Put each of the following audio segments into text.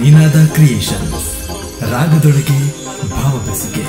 ನಿನಾದ creations ರಾಗದೊಳಗೆ ಭಾವ ಬೆಸುಗೆ.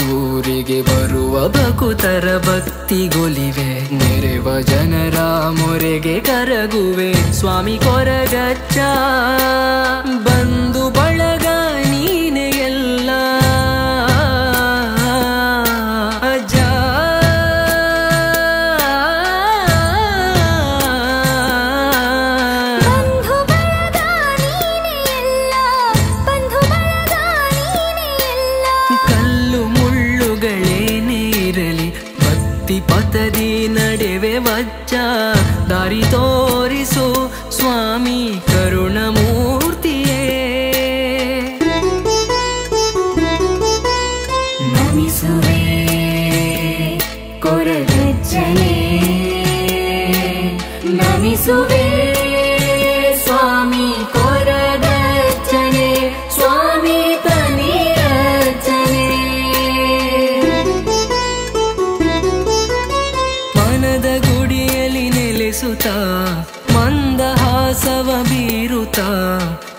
ದೂರಿಗೆ ಬರುವ ಭಕ್ತರ ಭಕ್ತಿಗೊಲಿವೆ, ನೆರೆವ ಜನರ ಮೊರೆಗೆ ಕರಗುವೆ. ಸ್ವಾಮಿ ಕೊರಗಜ್ಜ ಬಂಧು ಬಳಗ ನೀನೆ ಎಲ್ಲ, ಅಜ್ಜ ಪತದಿ ನಡೆವೆ ವಜ್ಜ. ದಾರಿ ತೋರಿಸು ಸ್ವಾಮಿ ಕರುಣಮೂರ್ತಿಯೇ, ನಮಿಸುವೆ ಕೊರಗಜ್ಜನೇ, ನಮಿಸುವೆ ಸ್ವಾಮಿ ಕೊರಗಜ್ಜನೇ, ಸ್ವಾಮಿ ತನಿರಜ್ಜನೇ. ಮಂದಹಾಸವ ಬೀರುತ್ತಾ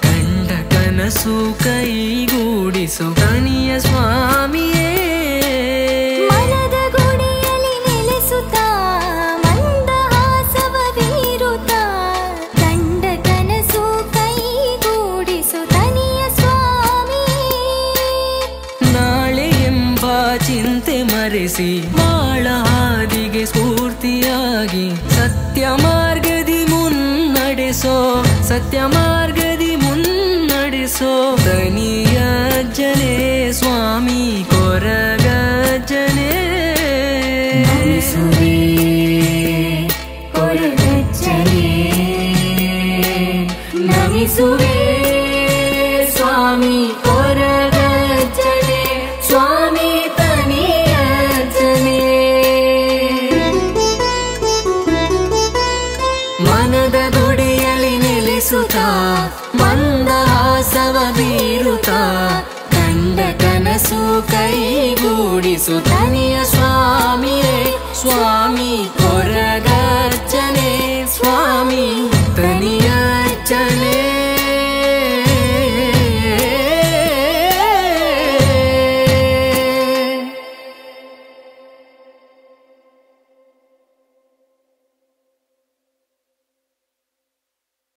ಕಂಡ ಕನಸು ಕೈಗೂಡಿಸು ಕನಿಯ ಸ್ವಾಮಿಯೇ, ಮನದ ಗುಡಿಯಲ್ಲಿ ನೆಲೆಸುತ್ತಾ ಮಂದಹಾಸವ ಬೀರುತ್ತಾ ಕಂಡ ಕನಸು ಕೈಗೂಡಿಸು ಕನಿಯ ಸ್ವಾಮಿಯೇ. ನಾಳೆ ಎಂಬ ಚಿಂತೆ ಮರೆಸಿ ಬಾಳ ಹಾದಿಗೆ ಸ್ಫೂರ್ತಿಯಾಗಿ ಸತ್ಯ ಮಾರ್ಗದಿ ಮುನ್ನಡೆಸೋ, ಸತ್ಯ ಮಾರ್ಗದಿ ಮುನ್ನಡೆಸೋ ತನಿಯಜ್ಜನೇ, ಸ್ವಾಮಿ ಕೊರಗಜ್ಜನೇ, ನಮಿಸುವೆ ಕೊರಗಜ್ಜನೇ, ನಮಿಸುವೆ ಸ್ವಾಮಿ ಕೊರಗಜ್ಜನೇ, ಸ್ವಾಮಿ ತನಿಯಜ್ಜನೇ. ಮನದ ಗುಡಿಯಲ್ಲಿ ನೆಲೆಸುತ್ತಾ ಮಂದಹಾಸವ ಬೀರುತ್ತಾ ಕಂಡ ಕನಸು ಕೈಗೂಡಿಸು ತನಿಯ